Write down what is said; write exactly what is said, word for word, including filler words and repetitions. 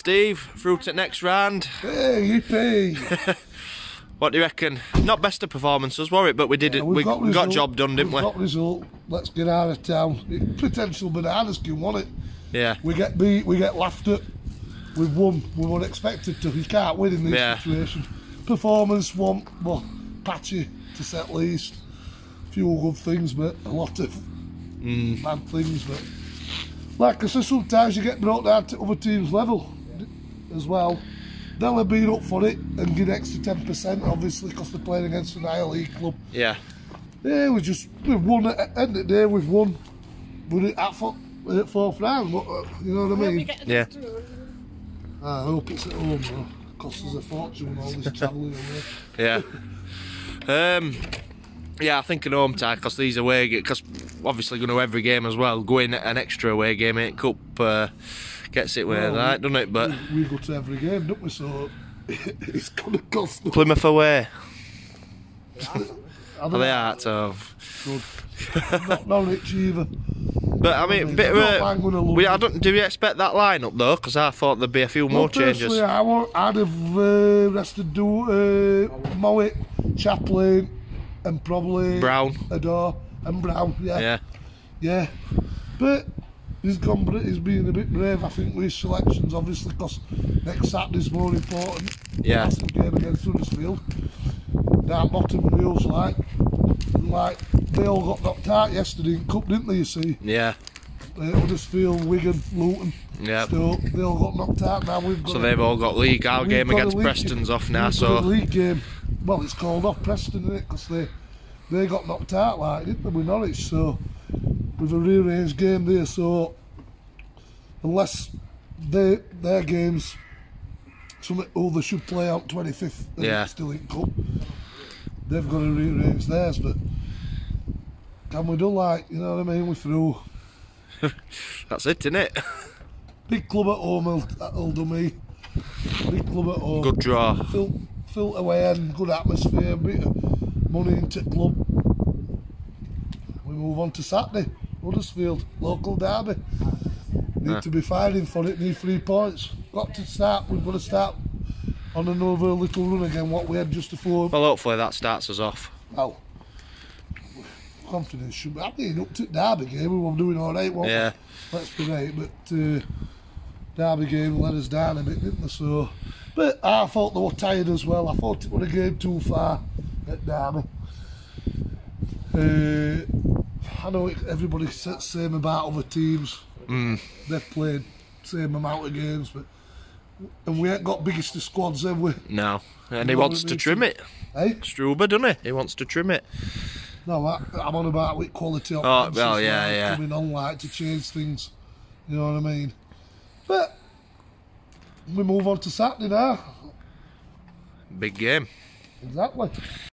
Steve, through to the next round. Hey, yippee! What do you reckon? Not best of performances, were it? But we did yeah, it. We got, got job done, didn't we've we? Got result. Let's get out of town. Potential bananas can won it. Yeah. We get beat. We get laughed at. We've won. We weren't expected to. You can't win in these yeah. situations. Performance one, well, patchy to say at least. A few good things, mate. A lot of mm. bad things, mate. Like I said, sometimes you get brought down to other teams' level as well. They'll have been up for it and get extra ten percent, obviously, because they're playing against an higher league club. Yeah. Yeah, we just, we've won. At the end of the day, we've won. We're at fourth round, but, uh, you know what I mean? Yeah. I hope it's at home, though. Costs us a fortune with all this travelling away. Yeah. um, yeah, I think an home tie, because these away, because obviously going to every game as well, going an extra away game, ain't Cup. Uh, Gets it where well, that, doesn't it? But we, we go to every game, don't we? So it's gonna cost us. Plymouth away. Are they out of? Good. Not Norwich either. But I mean, I mean bit uh, we, I don't. Do we expect that lineup though? Because I thought there'd be a few well, more changes. I want, I'd have uh, rested do uh, Mowat, Chaplin, and probably Brown, Adore, and Brown. Yeah. Yeah. Yeah. But. He's gone, but he's being a bit brave, I think, with his selections, obviously, because next Saturday's more important. Yeah. That's the game against Huddersfield. Down bottom wheels, like, like, they all got knocked out yesterday in Cup, didn't they, you see? Yeah. Uh, Huddersfield, Wigan, Luton, yeah. Stoke, they all got knocked out now. We've got so a, they've all got league, our game against league Preston's game. Off now, we've so. Got a league game. Well, it's called off Preston, isn't it? Because they, they got knocked out, like, didn't they, with Norwich, so. With a rearranged game there, so unless they, their games, some oh they should play out twenty-fifth and yeah. still in Cup, they've got to rearrange theirs. But can we do like, you know what I mean? We're through. That's it, isn't it? Big club at home, that'll do me. Big club at home. Good draw. Fill, fill away and good atmosphere. Bit of money into the club. We move on to Saturday. Huddersfield, local derby. Need yeah. to be fighting for it, need three points. Got to start, we've got to start on another little run again, what we had just before. Well, hopefully that starts us off. Well, confidence should be happening. Up to derby game, we were doing all right, weren't yeah. we? Let's be right, but uh, derby game let us down a bit, didn't they? So, but I thought they were tired as well. I thought it was a game too far at derby. Uh, I know everybody says the same about other teams. Mm. They've played the same amount of games, but and we ain't got biggest of squads, have we? No, and you he wants to trim to... it. Hey? Struber, doesn't he? He wants to trim it. No, I, I'm on about with quality of oh, well, yeah, like, yeah. coming on like to change things, you know what I mean? But we move on to Saturday now. Big game. Exactly.